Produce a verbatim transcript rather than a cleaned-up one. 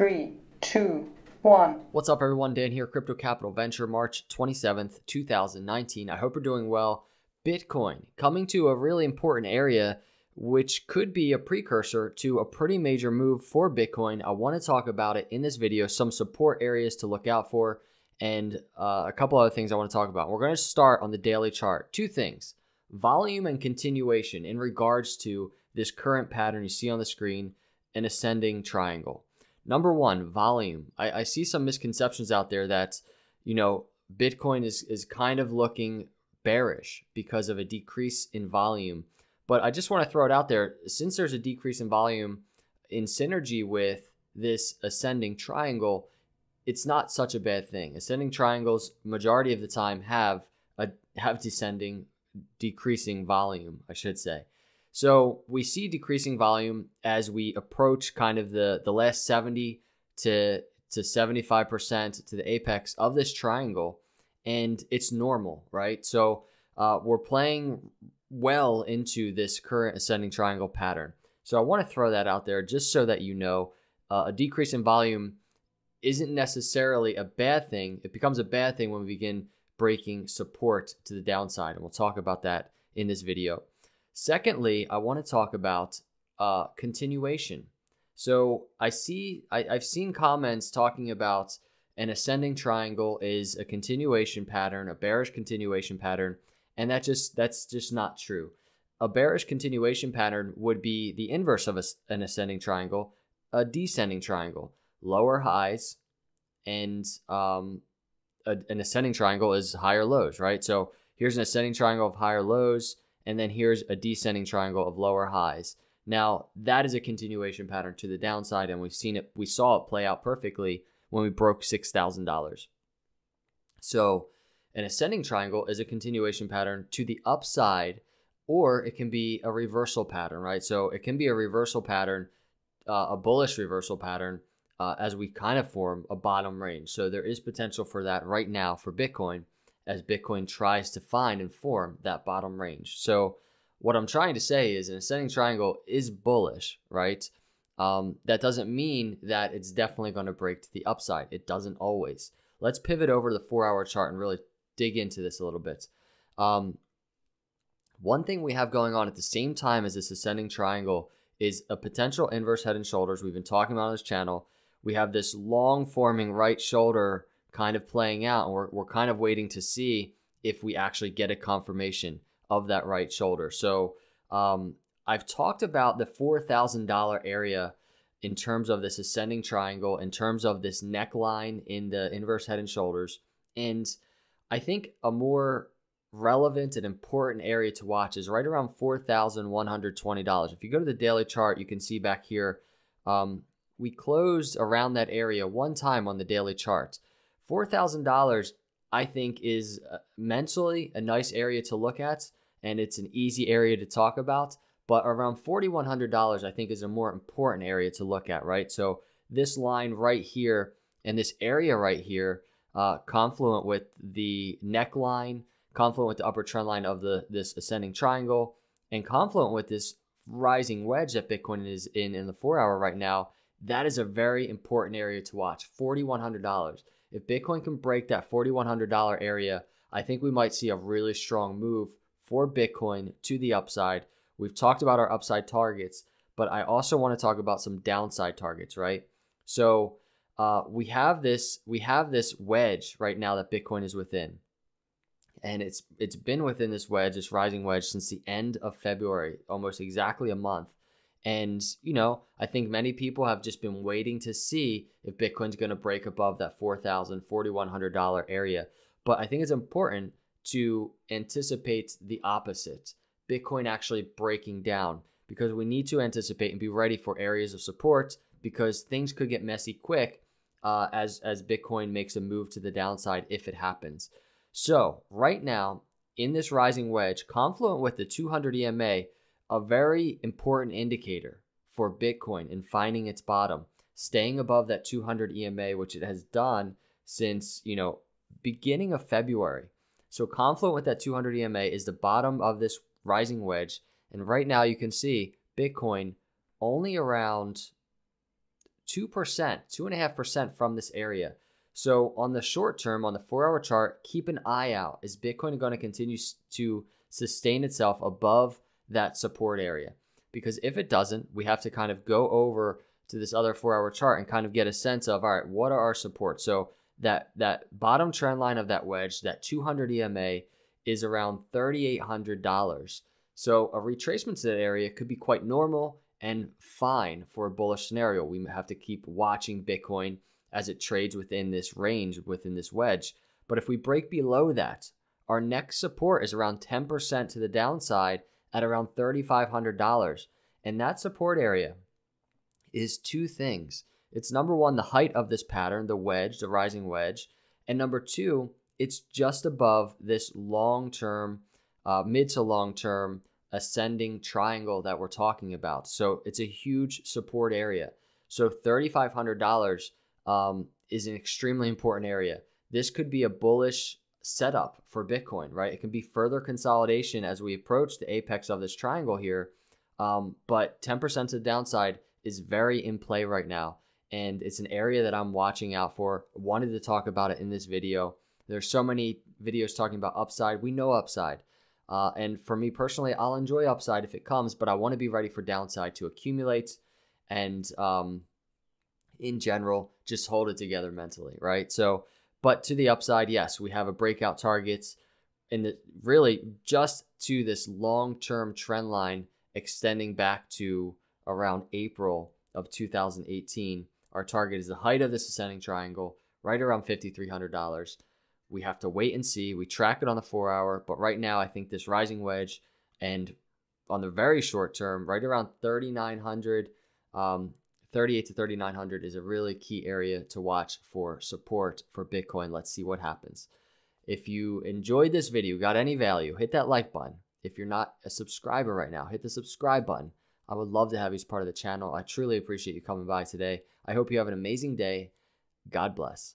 Three, two, one. What's up everyone, Dan here, Crypto Capital Venture, March twenty-seventh, two thousand nineteen. I hope you're doing well. Bitcoin coming to a really important area, which could be a precursor to a pretty major move for Bitcoin. I want to talk about it in this video, some support areas to look out for, and uh, a couple other things I want to talk about. We're going to start on the daily chart. Two things, volume and continuation in regards to this current pattern you see on the screen, an ascending triangle. Number one, volume. I, I see some misconceptions out there that, you know, Bitcoin is, is kind of looking bearish because of a decrease in volume. But I just want to throw it out there. Since there's a decrease in volume in synergy with this ascending triangle, it's not such a bad thing. Ascending triangles, majority of the time, have a have descending, decreasing volume, I should say. So we see decreasing volume as we approach kind of the, the last seventy to seventy-five percent to the apex of this triangle, and it's normal, right? So uh, we're playing well into this current ascending triangle pattern. So I want to throw that out there just so that you know uh, a decrease in volume isn't necessarily a bad thing. It becomes a bad thing when we begin breaking support to the downside, and we'll talk about that in this video. Secondly, I want to talk about uh, continuation. So I see, I, I've seen comments talking about an ascending triangle is a continuation pattern, a bearish continuation pattern, and that just that's just not true. A bearish continuation pattern would be the inverse of a, an ascending triangle, a descending triangle, lower highs, and um, a, an ascending triangle is higher lows, right? So here's an ascending triangle of higher lows, and then here's a descending triangle of lower highs. Now, that is a continuation pattern to the downside, and we've seen it, we saw it play out perfectly when we broke six thousand dollars. So an ascending triangle is a continuation pattern to the upside, or it can be a reversal pattern, right? So it can be a reversal pattern, uh, a bullish reversal pattern, uh, as we kind of form a bottom range. So there is potential for that right now for Bitcoin, as Bitcoin tries to find and form that bottom range. So what I'm trying to say is an ascending triangle is bullish, right? Um, that doesn't mean that it's definitely going to break to the upside. It doesn't always. Let's pivot over to the four hour chart and really dig into this a little bit. Um, one thing we have going on at the same time as this ascending triangle is a potential inverse head and shoulders we've been talking about on this channel. We have this long forming right shoulder kind of playing out, and we're, we're kind of waiting to see if we actually get a confirmation of that right shoulder. So um, I've talked about the four thousand dollar area in terms of this ascending triangle, in terms of this neckline in the inverse head and shoulders. And I think a more relevant and important area to watch is right around four thousand one hundred twenty dollars. If you go to the daily chart, you can see back here, um, we closed around that area one time on the daily chart. four thousand dollars, I think, is mentally a nice area to look at, and it's an easy area to talk about. But around four thousand one hundred dollars, I think, is a more important area to look at, right? So this line right here and this area right here, uh, confluent with the neckline, confluent with the upper trend line of the this ascending triangle, and confluent with this rising wedge that Bitcoin is in in the four hour right now, that is a very important area to watch, four thousand one hundred dollars. If Bitcoin can break that four thousand one hundred dollar area, I think we might see a really strong move for Bitcoin to the upside. We've talked about our upside targets, but I also want to talk about some downside targets, right? So uh, we have this we have this wedge right now that Bitcoin is within, and it's it's been within this wedge, this rising wedge, since the end of February, almost exactly a month. And, you know, I think many people have just been waiting to see if Bitcoin's going to break above that four thousand dollars, four thousand one hundred dollar area. But I think it's important to anticipate the opposite, Bitcoin actually breaking down, because we need to anticipate and be ready for areas of support, because things could get messy quick uh, as, as Bitcoin makes a move to the downside if it happens. So right now in this rising wedge, confluent with the two hundred E M A, a very important indicator for Bitcoin in finding its bottom, staying above that two hundred E M A, which it has done since, you know, beginning of February. So confluent with that two hundred E M A is the bottom of this rising wedge. And right now you can see Bitcoin only around two percent, two point five percent from this area. So on the short term, on the four-hour chart, keep an eye out. Is Bitcoin going to continue to sustain itself above that support area? Because if it doesn't, we have to kind of go over to this other four-hour chart and kind of get a sense of, all right, what are our supports? So that, that bottom trend line of that wedge, that two hundred E M A, is around thirty-eight hundred dollars. So a retracement to that area could be quite normal and fine for a bullish scenario. We have to keep watching Bitcoin as it trades within this range, within this wedge. But if we break below that, our next support is around ten percent to the downside at around thirty-five hundred dollars. And that support area is two things. It's number one, the height of this pattern, the wedge, the rising wedge. And number two, it's just above this long-term, uh, mid to long-term ascending triangle that we're talking about. So it's a huge support area. So thirty-five hundred dollars um, is an extremely important area. This could be a bullish setup for Bitcoin, right? It can be further consolidation as we approach the apex of this triangle here. Um, but ten percent to the downside is very in play right now. And it's an area that I'm watching out for. Wanted to talk about it in this video. There's so many videos talking about upside. We know upside. Uh, and for me personally, I'll enjoy upside if it comes, but I want to be ready for downside to accumulate and um, in general, just hold it together mentally, right? So, but to the upside, yes, we have a breakout targets and really just to this long-term trend line extending back to around April of two thousand eighteen. Our target is the height of this ascending triangle, right around fifty-three hundred dollars. We have to wait and see. We track it on the four hour, but right now I think this rising wedge and on the very short term, right around thirty-nine hundred, um, thirty-eight to thirty-nine hundred is a really key area to watch for support for Bitcoin. Let's see what happens. If you enjoyed this video, got any value, hit that like button. If you're not a subscriber right now, hit the subscribe button. I would love to have you as part of the channel. I truly appreciate you coming by today. I hope you have an amazing day. God bless.